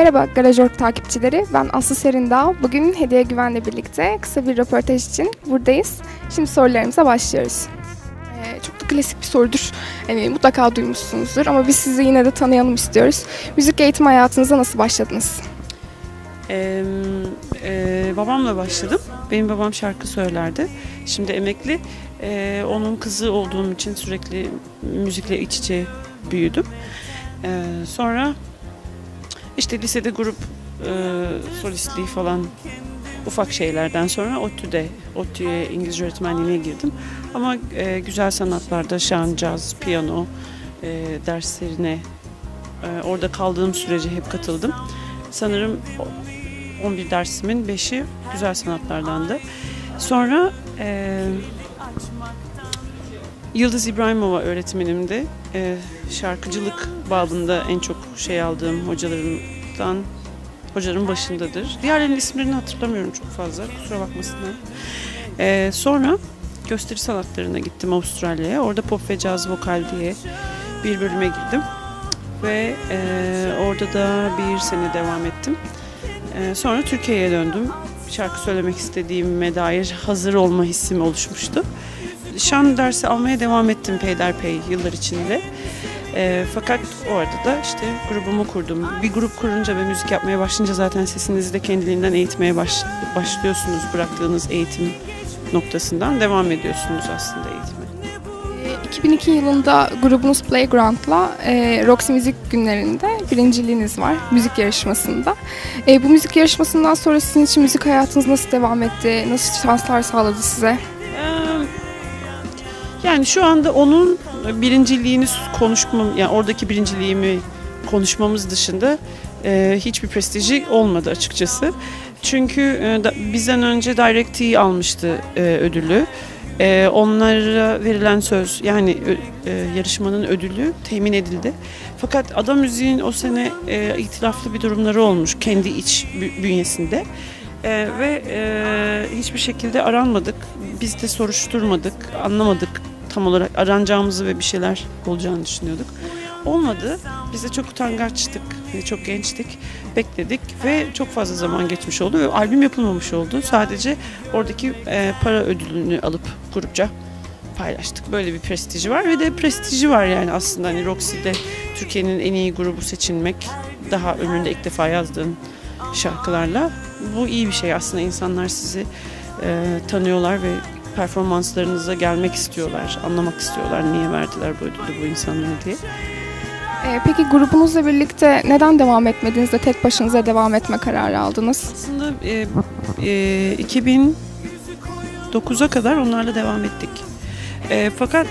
Merhaba Garaj Org takipçileri, ben Aslı Serindal. Bugün Hediye Güven'le birlikte kısa bir röportaj için buradayız. Şimdi sorularımıza başlıyoruz. Çok da klasik bir sorudur, mutlaka duymuşsunuzdur ama biz sizi yine de tanıyalım istiyoruz. Müzik eğitim hayatınıza nasıl başladınız? Babamla başladım. Benim babam şarkı söylerdi. Şimdi emekli. Onun kızı olduğum için sürekli müzikle iç içe büyüdüm. Sonra işte lisede grup solistliği falan ufak şeylerden sonra ODTÜ'ye İngilizce öğretmenliğine girdim. Ama güzel sanatlarda şan, caz, piyano derslerine orada kaldığım sürece hep katıldım. Sanırım 11 dersimin 5'i güzel sanatlardandı. Sonra Yıldız İbrahimova öğretmenimdi. Şarkıcılık babında en çok aldığım hocaların başındadır. Diğerlerinin isimlerini hatırlamıyorum çok fazla, kusura bakmasınlar. Sonra gösteri sanatlarına gittim Avustralya'ya. Orada pop ve caz vokal diye bir bölüme girdim. Ve orada da bir sene devam ettim. Sonra Türkiye'ye döndüm. Şarkı söylemek istediğime dair hazır olma hissim oluşmuştu. Şan dersi almaya devam ettim peyderpey yıllar içinde. Fakat orada da işte grubumu kurdum. Bir grup kurunca ve müzik yapmaya başlayınca zaten sesinizi de kendiliğinden eğitmeye başlıyorsunuz. Bıraktığınız eğitim noktasından devam ediyorsunuz aslında eğitime. 2002 yılında grubunuz Playground'la Roxy Müzik günlerinde birinciliğiniz var müzik yarışmasında. Bu müzik yarışmasından sonra sizin için müzik hayatınız nasıl devam etti? Nasıl şanslar sağladı size? Yani şu anda onun birinciliğini oradaki birinciliğimi konuşmamız dışında hiçbir prestiji olmadı açıkçası. Çünkü bizden önce Direct E almıştı ödülü. Onlara verilen söz, yani yarışmanın ödülü temin edildi. Fakat Adam Müziğin o sene itilaflı bir durumları olmuş kendi iç bünyesinde. Ve hiçbir şekilde aranmadık. Biz de soruşturmadık, anlamadık tam olarak aranacağımızı ve bir şeyler olacağını düşünüyorduk. Olmadı. Biz de çok utangaçtık, çok gençtik, bekledik ve çok fazla zaman geçmiş oldu ve albüm yapılmamış oldu. Sadece oradaki para ödülünü alıp grupça paylaştık. Böyle bir prestiji var ve de prestiji var yani aslında. Hani Roxy'de Türkiye'nin en iyi grubu seçilmek, daha önünde ilk defa yazdığım şarkılarla. Bu iyi bir şey aslında, insanlar sizi tanıyorlar ve performanslarınıza gelmek istiyorlar, anlamak istiyorlar niye verdiler bu ödülü bu insanlara diye. Peki grubunuzla birlikte neden devam etmediniz de tek başınıza devam etme kararı aldınız? Aslında 2009'a kadar onlarla devam ettik. Fakat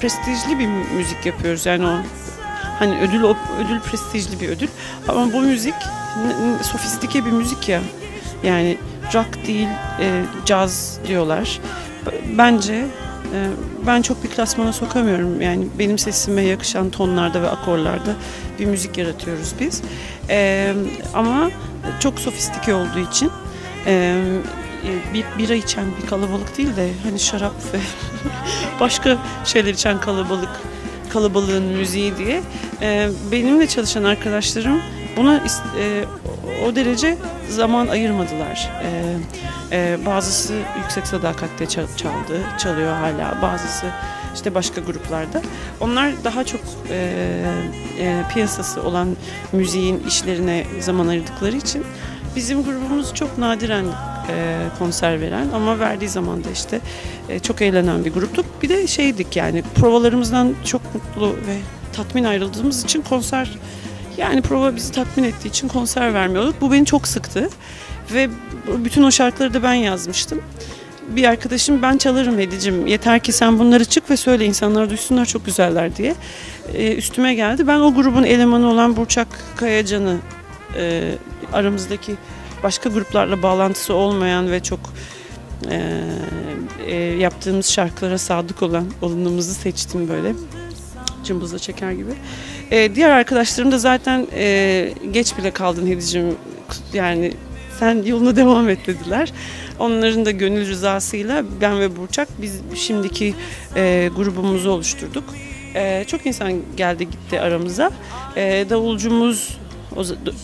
prestijli bir müzik yapıyoruz yani ödül prestijli bir ödül ama bu müzik sofistike bir müzik ya. Yani rock değil, caz diyorlar. Bence ben çok bir klasmana sokamıyorum. Yani benim sesime yakışan tonlarda ve akorlarda bir müzik yaratıyoruz biz. Ama çok sofistike olduğu için bir bira içen bir kalabalık değil de şarap ve başka şeyler içen kalabalığın müziği diye benimle çalışan arkadaşlarım buna o derece zaman ayırmadılar. Bazısı Yüksek Sadakat'te çalıyor hala, bazısı işte başka gruplarda. Onlar daha çok piyasası olan müziğin işlerine zaman ayırdıkları için bizim grubumuz çok nadiren konser veren ama verdiği zaman da işte çok eğlenen bir gruptuk. Bir de provalarımızdan çok mutlu ve tatmin ayrıldığımız için prova bizi tatmin ettiği için konser vermiyorduk. Bu beni çok sıktı ve bütün o şarkıları da ben yazmıştım. Bir arkadaşım, ben çalarım Hedicim, yeter ki sen bunları çık ve söyle, insanlar duysunlar, çok güzeller diye üstüme geldi. Ben o grubun elemanı olan Burçak Kayacan'ı, aramızdaki başka gruplarla bağlantısı olmayan ve çok yaptığımız şarkılara sadık olan olunumuzu seçtim böyle. Cımbızla çeker gibi. Diğer arkadaşlarım da zaten geç bile kaldın Hedicim, yani sen yoluna devam et dediler. Onların da gönül rızasıyla ben ve Burçak biz şimdiki grubumuzu oluşturduk. Çok insan geldi gitti aramıza. Davulcumuz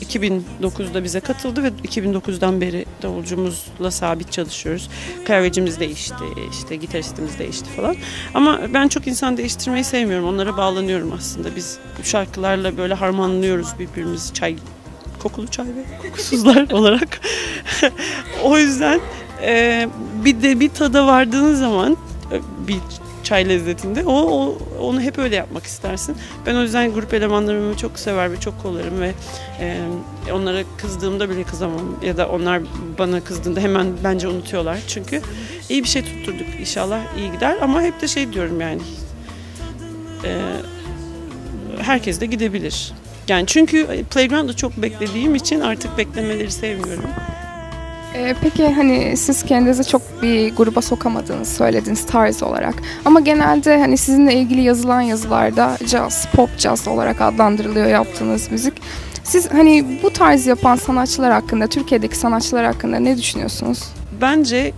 2009'da bize katıldı ve 2009'dan beri davulcumuzla sabit çalışıyoruz. Klavyecimiz değişti, işte gitaristimiz değişti falan. Ama ben çok insan değiştirmeyi sevmiyorum. Onlara bağlanıyorum aslında. Biz şarkılarla böyle harmanlıyoruz birbirimizi. Çay, kokulu çay ve kokusuzlar olarak. O yüzden bir de bir tada vardığın zaman bir çay lezzetinde onu hep öyle yapmak istersin. Ben o yüzden grup elemanlarımı çok sever ve çok kollarım ve onlara kızdığımda bile kızamam ya da onlar bana kızdığında hemen bence unutuyorlar. Çünkü iyi bir şey tutturduk, inşallah iyi gider ama hep de şey diyorum yani herkes de gidebilir. Yani çünkü Playground'da çok beklediğim için artık beklemeleri sevmiyorum. Peki hani siz kendinizi çok bir gruba sokamadığınızı söylediniz tarz olarak. Ama genelde hani sizinle ilgili yazılan yazılarda caz, pop caz olarak adlandırılıyor yaptığınız müzik. Siz hani bu tarz yapan sanatçılar hakkında, Türkiye'deki sanatçılar hakkında ne düşünüyorsunuz? Bence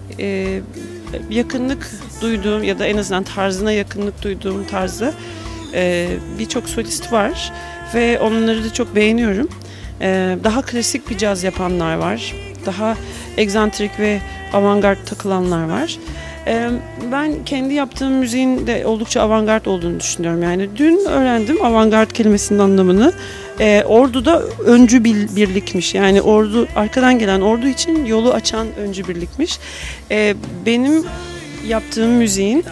yakınlık duyduğum ya da en azından tarzına yakınlık duyduğum tarzda birçok solist var. Ve onları da çok beğeniyorum. Daha klasik bir caz yapanlar var. Daha egzantrik ve avantgard takılanlar var. Ben kendi yaptığım müziğin de oldukça avantgard olduğunu düşünüyorum. Yani dün öğrendim avantgard kelimesinin anlamını. Ordu'da öncü birlikmiş. Yani ordu, arkadan gelen ordu için yolu açan öncü birlikmiş. Benim yaptığım müziğin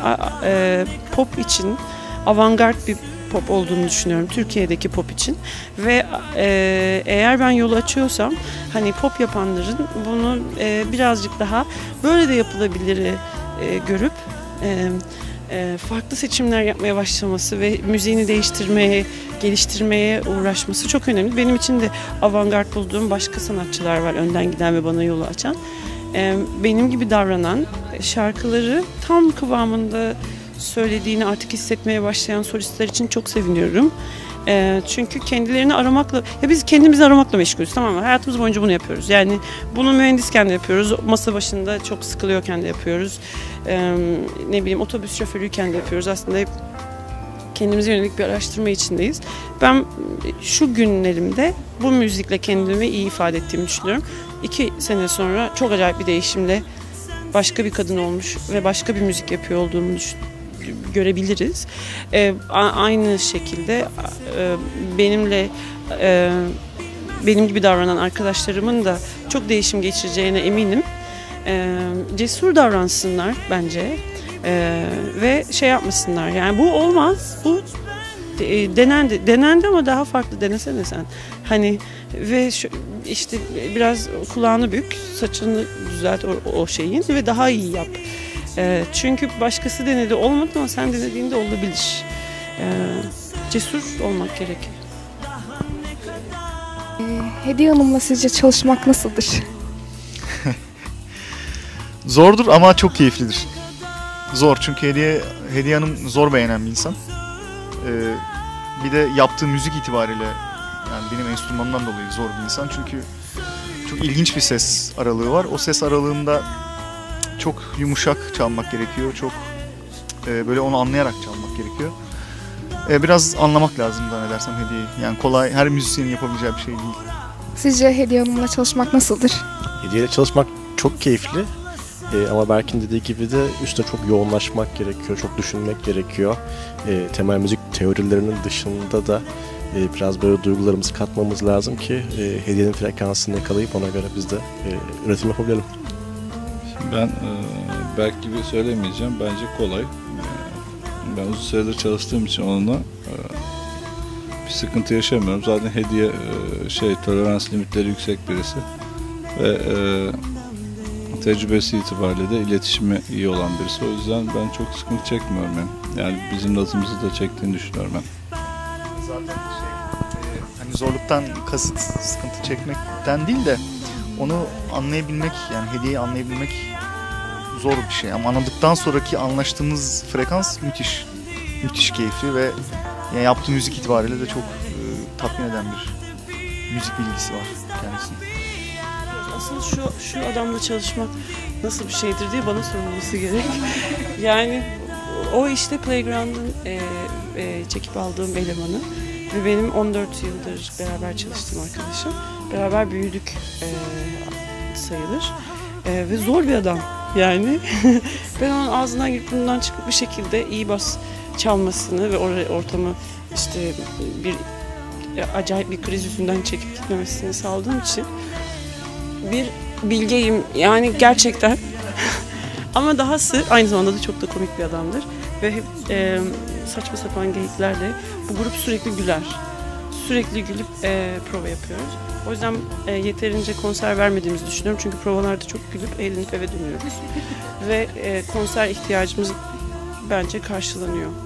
pop için avantgard bir pop olduğunu düşünüyorum, Türkiye'deki pop için ve eğer ben yolu açıyorsam hani pop yapanların bunu birazcık daha böyle de yapılabilir görüp farklı seçimler yapmaya başlaması ve müziğini değiştirmeye, geliştirmeye uğraşması çok önemli. Benim için de avantgard bulduğum başka sanatçılar var, önden giden ve bana yolu açan. Benim gibi davranan, şarkıları tam kıvamında söylediğini artık hissetmeye başlayan solistler için çok seviniyorum. Çünkü kendilerini aramakla, ya biz kendimizi aramakla meşgulüz, tamam mı? Hayatımız boyunca bunu yapıyoruz. Yani bunu mühendisken de yapıyoruz, masa başında çok sıkılıyorken de yapıyoruz. Ne bileyim, otobüs şoförüyken de yapıyoruz. Aslında hep kendimize yönelik bir araştırma içindeyiz. Ben şu günlerimde bu müzikle kendimi iyi ifade ettiğimi düşünüyorum. 2 sene sonra çok acayip bir değişimle başka bir kadın olmuş ve başka bir müzik yapıyor olduğumu düşünüyorum. Görebiliriz. Aynı şekilde benim gibi davranan arkadaşlarımın da çok değişim geçireceğine eminim. Cesur davransınlar bence ve şey yapmasınlar. Yani bu olmaz, bu denendi ama daha farklı denesene sen. Hani ve şu, işte biraz kulağını bük, saçını düzelt o şeyin ve daha iyi yap. Çünkü başkası denedi olmadı ama sen denediğinde olabilir. Cesur olmak gerek. Hediye Hanım'la sizce çalışmak nasıldır? Zordur ama çok keyiflidir. Zor çünkü Hediye Hanım zor beğenen bir insan. Bir de yaptığı müzik itibariyle yani benim enstrümanımdan dolayı zor bir insan. Çünkü çok ilginç bir ses aralığı var. O ses aralığında çok yumuşak çalmak gerekiyor, çok böyle onu anlayarak çalmak gerekiyor. Biraz anlamak lazım zannedersem Hediye'yi. Yani kolay, her müzisyenin yapabileceği bir şey değil. Sizce Hediye Hanım'la çalışmak nasıldır? Hediye'yle çalışmak çok keyifli ama Berk'in dediği gibi de üstüne çok yoğunlaşmak gerekiyor, çok düşünmek gerekiyor. Temel müzik teorilerinin dışında da biraz böyle duygularımızı katmamız lazım ki Hediye'nin frekansını yakalayıp ona göre biz de üretim yapabilelim. Ben Berk gibi söylemeyeceğim. Bence kolay. Ben uzun süredir çalıştığım için onunla bir sıkıntı yaşamıyorum. Zaten Hediye tolerans limitleri yüksek birisi. Ve tecrübesi itibariyle de iletişimi iyi olan birisi. O yüzden ben çok sıkıntı çekmiyorum. Yani bizim nazımızı da çektiğini düşünüyorum ben. Zaten hani zorluktan kasıt sıkıntı çekmekten değil de onu anlayabilmek, yani Hediye'yi anlayabilmek zor bir şey ama anladıktan sonraki anlaştığımız frekans müthiş. Müthiş keyifli ve yani yaptığı müzik itibariyle de çok tatmin eden bir müzik bilgisi var kendisinin. Asıl şu adamla çalışmak nasıl bir şeydir diye bana sorulması gerek. Yani o işte Playground'ın çekip aldığım elemanı. ve benim 14 yıldır beraber çalıştığım arkadaşım. Beraber büyüdük sayılır. Ve zor bir adam yani. Ben onun ağzından girip bundan çıkıp bir şekilde iyi bas çalmasını ve ortamı işte bir acayip bir kriz yüzünden çekip gitmemesini sağladığım için bir bilgeyim yani gerçekten. Ama dahası aynı zamanda da çok da komik bir adamdır. Ve hep saçma sapan geyiklerle bu grup sürekli güler. Sürekli gülüp prova yapıyoruz. O yüzden yeterince konser vermediğimizi düşünüyorum. Çünkü provalarda çok gülüp eğlenip eve dönüyoruz. Ve konser ihtiyacımız bence karşılanıyor.